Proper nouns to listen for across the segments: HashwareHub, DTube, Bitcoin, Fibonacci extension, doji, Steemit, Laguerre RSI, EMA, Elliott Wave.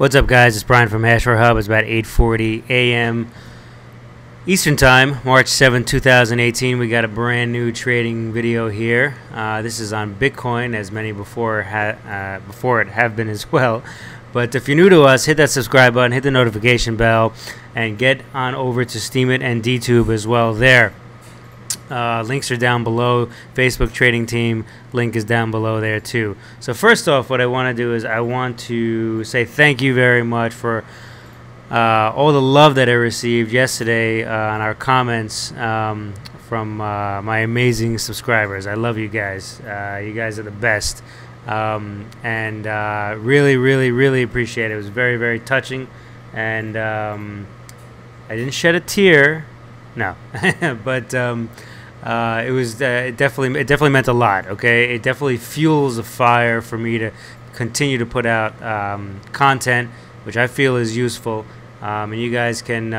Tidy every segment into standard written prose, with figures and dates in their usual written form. What's up, guys? It's Brian from HashwareHub. It's about 8:40 a.m. Eastern Time, March 7, 2018. We got a brand new trading video here. This is on Bitcoin, as many before it have been as well. But if you're new to us, hit that subscribe button, hit the notification bell, and get on over to Steemit and DTube as well there. Links are down below. Facebook trading team link is down below there too. So first off, what I want to do is I want to say thank you very much for all the love that I received yesterday on our comments from my amazing subscribers. I love you guys. You guys are the best, and really, really, really appreciate it. It was very, very touching, and I didn't shed a tear. No, but it was it definitely meant a lot. Okay, it definitely fuels a fire for me to continue to put out content, which I feel is useful, and you guys can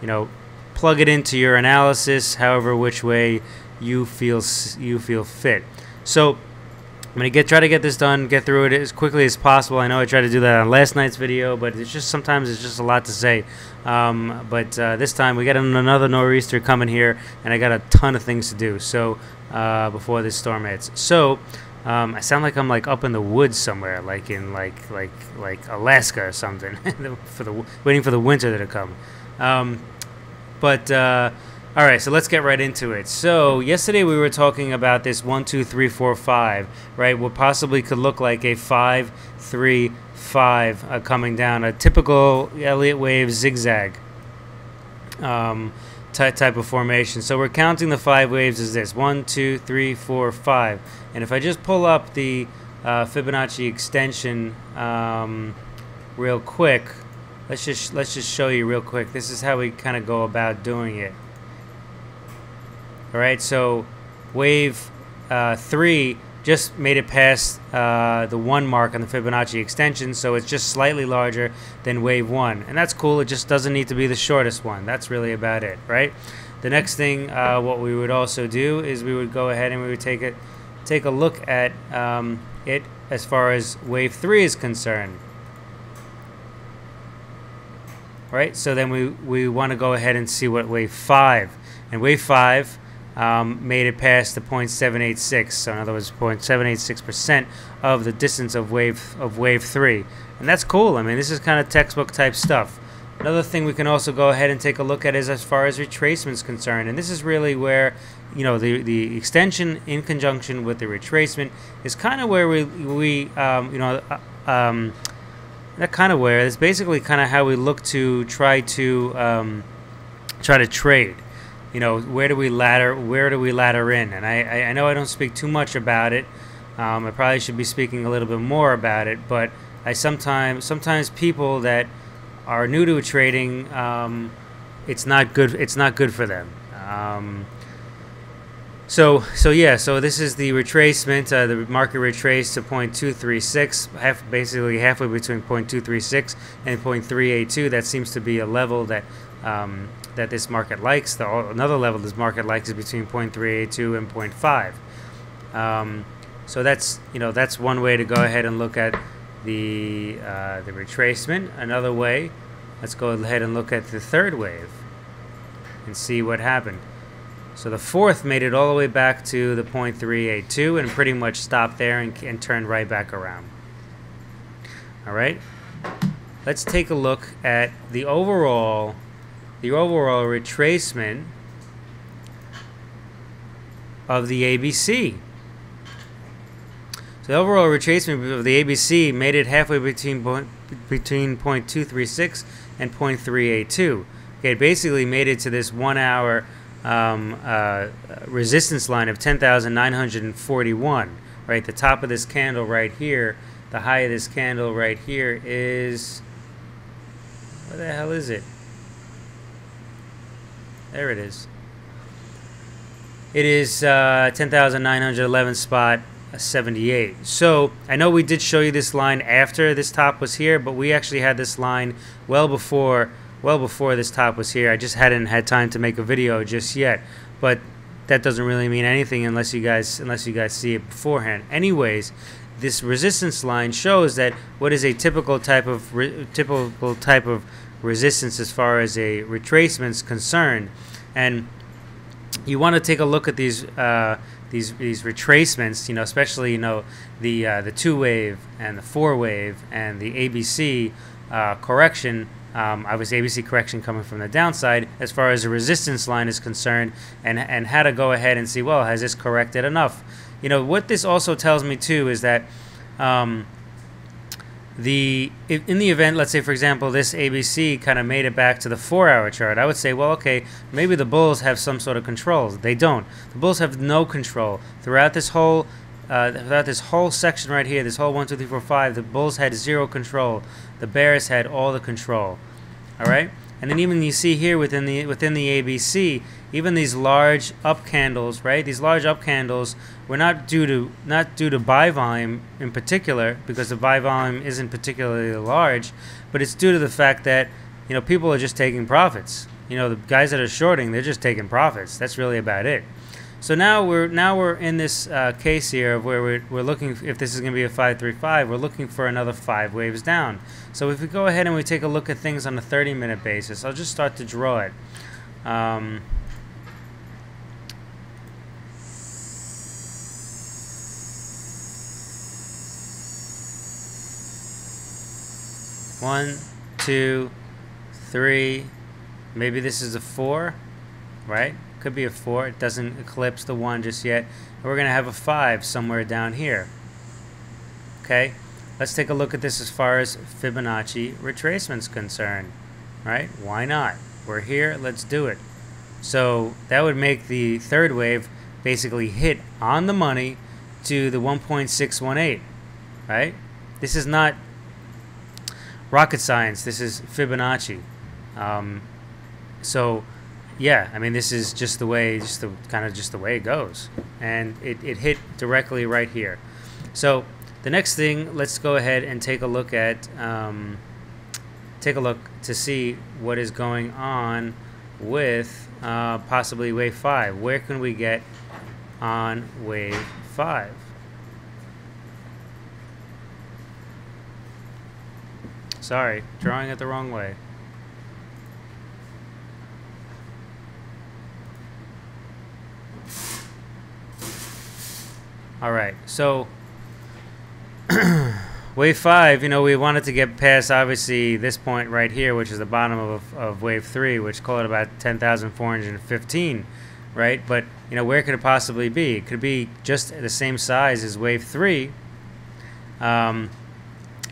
you know, plug it into your analysis, however which way you feel fit. So I'm gonna try to get this done, get through it as quickly as possible. I know I tried to do that on last night's video, but it's just sometimes it's just a lot to say. But this time we got another nor'easter coming here, and I got a ton of things to do. So before this storm hits, so I sound like I'm like up in the woods somewhere, like in like Alaska or something, waiting for the winter to come. All right, so let's get right into it. So yesterday we were talking about this 1, 2, 3, 4, 5, right? What possibly could look like a 5, 3, 5 coming down, a typical Elliott Wave zigzag type of formation. So we're counting the 5 waves as this: 1, 2, 3, 4, 5. And if I just pull up the Fibonacci extension real quick, let's just show you real quick. This is how we kind of go about doing it. All right, so wave 3 just made it past the 1 mark on the Fibonacci extension, so it's just slightly larger than wave 1. And that's cool. It just doesn't need to be the shortest one. That's really about it, right? The next thing what we would also do is we would go ahead and we would take a look at it as far as wave 3 is concerned. All right, so then we want to go ahead and see what wave 5. And wave 5... made it past the 0.786, so in other words 0.786% of the distance of wave 3, and that's cool. I mean, this is kind of textbook type stuff. Another thing we can also go ahead and take a look at is as far as retracement's concerned, and this is really where, you know, the extension in conjunction with the retracement is kind of where it's basically kind of how we look to try to trade. You know, where do we ladder in? And I know I don't speak too much about it. I probably should be speaking a little bit more about it, but I sometimes people that are new to trading, it's not good for them. So yeah, so this is the retracement. The market retraced to 0.236, basically halfway between 0.236 and 0.382. That seems to be a level that that this market likes. Another level this market likes is between 0.382 and 0.5. So that's, you know, that's one way to go ahead and look at the retracement. Another way, let's go ahead and look at the third wave and see what happened. So the fourth made it all the way back to the 0.382 and pretty much stopped there and turned right back around. All right, let's take a look at the overall retracement of the ABC. So the overall retracement of the ABC made it halfway between 0.236 and 0.382. Okay, it basically made it to this 1 hour resistance line of 10,941. Right, the top of this candle right here, the high of this candle right here is, where the hell is it? There it is. It is 10,911 spot 78. So I know we did show you this line after this top was here, but we actually had this line well before this top was here. I just hadn't had time to make a video just yet, but that doesn't really mean anything unless you guys see it beforehand. Anyways, this resistance line shows that what is a typical type of resistance as far as a retracement's concerned. And you want to take a look at these retracements, you know, especially, you know, the 2-wave and the 4-wave and the ABC correction. Obviously ABC correction coming from the downside as far as the resistance line is concerned, and how to go ahead and see, well, has this corrected enough? You know, what this also tells me too is that in the event, let's say for example this ABC kind of made it back to the 4-hour chart, I would say, well, okay, maybe the bulls have some sort of controls. They don't. The bulls have no control throughout this whole section right here, this whole 1, 2, 3, 4, 5, the bulls had zero control. The bears had all the control. All right, and then even you see here within the ABC, even these large up candles, right? These large up candles were not due to buy volume in particular, because the buy volume isn't particularly large, but it's due to the fact that, you know, people are just taking profits. You know, the guys that are shorting, they're just taking profits. That's really about it. So now we're in this case here of where we're looking, if this is going to be a 535, we're looking for another 5 waves down. So if we go ahead and we take a look at things on a 30-minute basis, I'll just start to draw it. One, two, three. Maybe this is a 4, right? Could be a 4. It doesn't eclipse the 1 just yet. And we're going to have a 5 somewhere down here. Okay, let's take a look at this as far as Fibonacci retracement's concerned, right? Why not? We're here. Let's do it. So that would make the 3rd wave basically hit on the money to the 1.618, right? This is not rocket science. This is Fibonacci. So yeah, I mean, this is just the way, just the way it goes, and it hit directly right here. So the next thing, let's go ahead and take a look at, take a look to see what is going on with possibly wave 5. Where can we get on wave 5? Sorry, drawing it the wrong way. All right, so wave 5, you know, we wanted to get past, obviously, this point right here, which is the bottom of wave 3, which call it about 10,415, right? But, you know, where could it possibly be? It could be just the same size as wave 3, and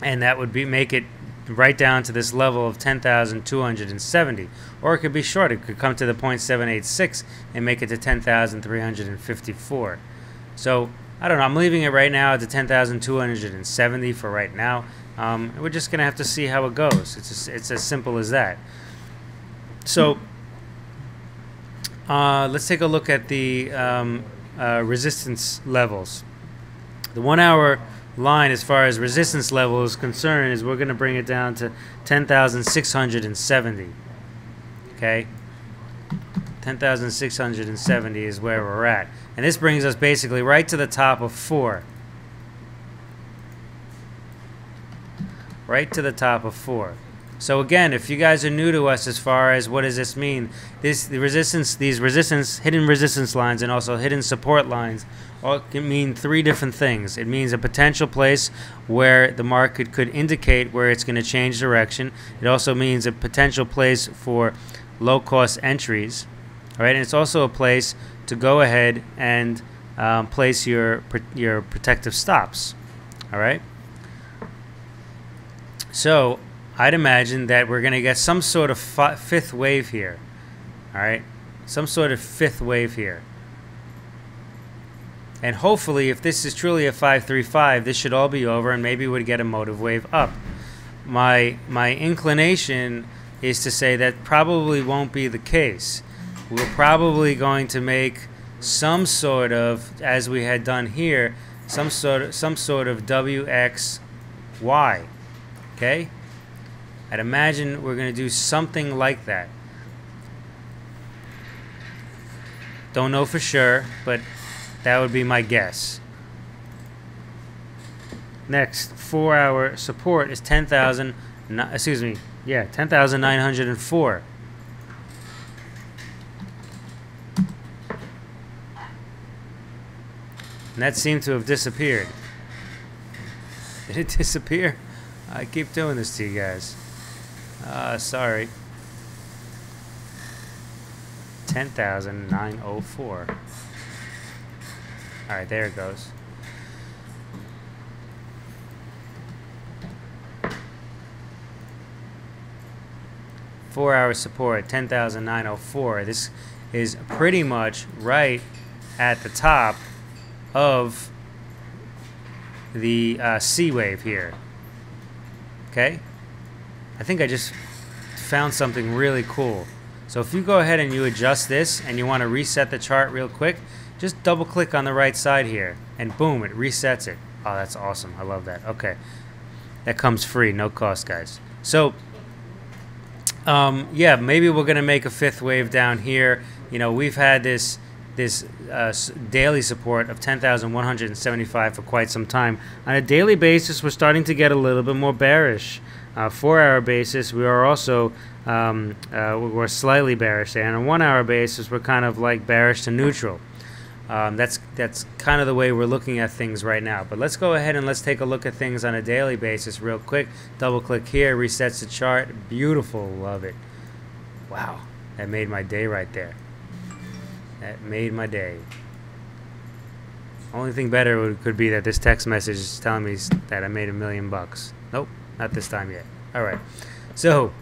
that would be make it right down to this level of 10,270. Or it could be short. It could come to the 0.786 and make it to 10,354. So I don't know. I'm leaving it right now at the 10,270 for right now. We're just gonna have to see how it goes. It's as simple as that. So let's take a look at the resistance levels. The 1-hour line, as far as resistance level is concerned, is we're gonna bring it down to 10,670. Okay. 10,670 is where we're at. And this brings us basically right to the top of 4. Right to the top of 4. So again, if you guys are new to us as far as what does this mean, these hidden resistance lines and also hidden support lines all can mean 3 different things. It means a potential place where the market could indicate where it's going to change direction. It also means a potential place for low-cost entries. All right, and it's also a place to go ahead and place your protective stops. All right. So I'd imagine that we're going to get some sort of 5th wave here. All right, some sort of 5th wave here. And hopefully, if this is truly a 535, this should all be over, and maybe we'd get a motive wave up. My inclination is to say that probably won't be the case. We're probably going to make some sort of, as we had done here, some sort of WXY. Okay? I'd imagine we're going to do something like that. Don't know for sure, but that would be my guess. Next, 4-hour support is 10,000. Excuse me. Yeah, 10,904. And that seemed to have disappeared. Did it disappear? I keep doing this to you guys. Sorry. 10,904. All right, there it goes. Four-hour support, 10,904. This is pretty much right at the top of the C wave here. Okay? I think I just found something really cool. So if you go ahead and you adjust this and you want to reset the chart real quick, just double-click on the right side here, and boom, it resets it. Oh, that's awesome. I love that. Okay. That comes free, no cost, guys. So... yeah, maybe we're gonna make a fifth wave down here. You know, we've had this daily support of 10,175 for quite some time. On a daily basis, we're starting to get a little bit more bearish. 4-hour basis, we are also we're slightly bearish, and on a 1-hour basis, we're kind of like bearish to neutral. That's kind of the way we're looking at things right now. But let's go ahead and let's take a look at things on a daily basis real quick. Double click here, resets the chart. Beautiful, love it. Wow, that made my day right there. That made my day. Only thing better could be that this text message is telling me that I made $1 million bucks. Nope, not this time yet. All right, so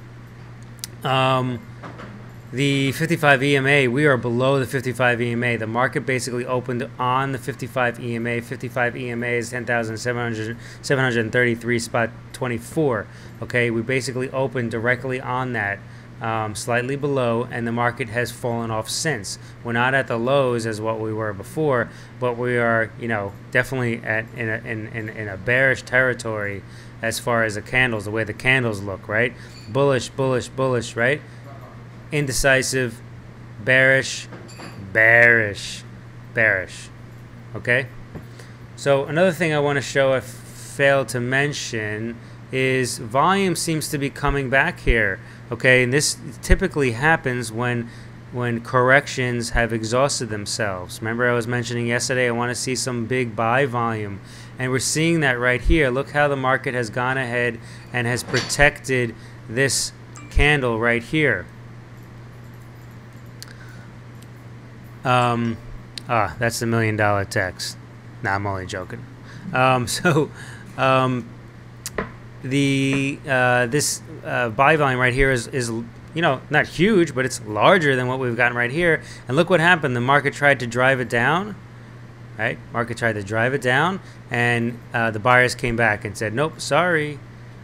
the 55 EMA, we are below the 55 EMA. The market basically opened on the 55 EMA. 55 EMA is 10,733.24. Okay, we basically opened directly on that, slightly below, and the market has fallen off since. We're not at the lows as what we were before, but we are, you know, definitely at in a bearish territory as far as the candles, the way the candles look, right? Bullish, bullish, bullish, right? Indecisive, bearish, bearish, bearish. Okay? So another thing I want to show I failed to mention is volume seems to be coming back here. Okay? And this typically happens when corrections have exhausted themselves. Remember I was mentioning yesterday I want to see some big buy volume. And we're seeing that right here. Look how the market has gone ahead and has protected this candle right here. That's the $1 million text. Nah, I'm only joking. This buy volume right here is, you know, not huge, but it's larger than what we've gotten right here. And look what happened. The market tried to drive it down, right? Market tried to drive it down, and the buyers came back and said, nope, sorry.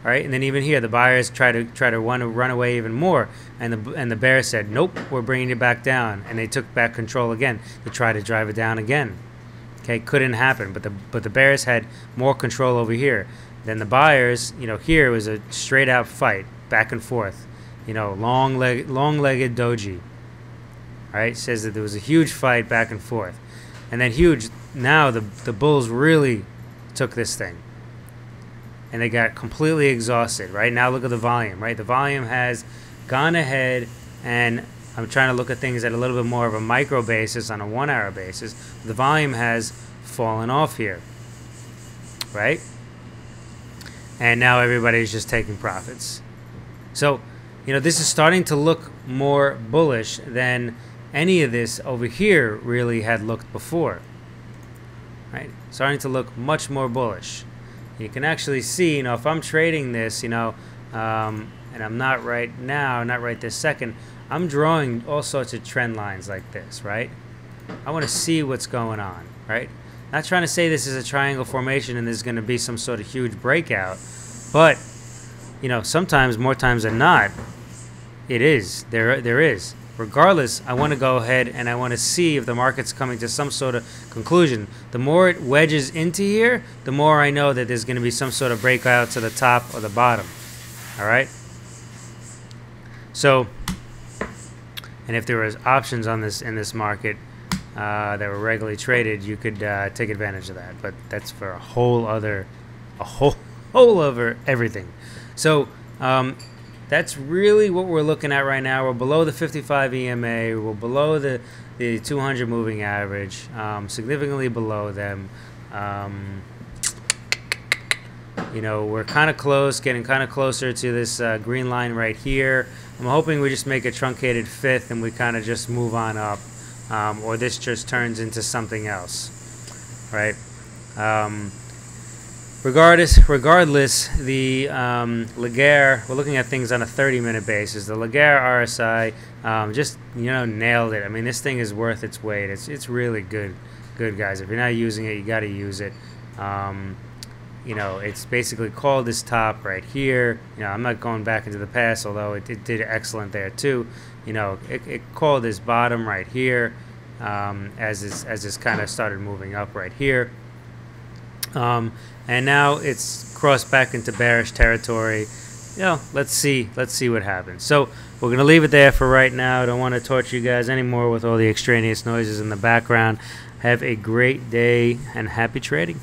All right, and then even here, the buyers try to run away even more, and the bear said, "Nope, we're bringing it back down," and they took back control again. They tried to drive it down again. Okay, couldn't happen. But the bears had more control over here than the buyers. You know, here was a straight out fight, back and forth. You know, long-legged doji. All right, says that there was a huge fight back and forth, and then huge. Now the bulls really took this thing. And they got completely exhausted, right? Now look at the volume, right? The volume has gone ahead, and I'm trying to look at things at a little bit more of a micro basis on a 1-hour basis. The volume has fallen off here, right? And now everybody's just taking profits. So, you know, this is starting to look more bullish than any of this over here really had looked before, right? Starting to look much more bullish. You can actually see, you know, if I'm trading this, you know, and I'm not right now, not right this second, I'm drawing all sorts of trend lines like this, right? I want to see what's going on, right? Not trying to say this is a triangle formation and there's going to be some sort of huge breakout, but, you know, sometimes, more times than not, it is. There is. Regardless, I want to go ahead and I want to see if the market's coming to some sort of conclusion. The more it wedges into here, the more I know that there's going to be some sort of breakout to the top or the bottom. All right? So, and if there was options on this in this market that were regularly traded, you could take advantage of that. But that's for a whole other a whole over everything. So that's really what we're looking at right now. We're below the 55 EMA. We're below the 200 moving average, significantly below them. You know, we're kind of close, getting kind of closer to this green line right here. I'm hoping we just make a truncated fifth and we kind of just move on up, or this just turns into something else, right? Regardless, the Laguerre, we're looking at things on a 30-minute basis. The Laguerre RSI just, you know, nailed it. I mean, this thing is worth its weight. It's really good, guys. If you're not using it, you got to use it. You know, it's basically called this top right here. You know, I'm not going back into the past, although it did excellent there too. You know, it called this bottom right here as this kind of started moving up right here. And now it's crossed back into bearish territory. You know, let's see what happens. So we're gonna leave it there for right now. I don't want to torture you guys anymore with all the extraneous noises in the background. Have a great day and happy trading.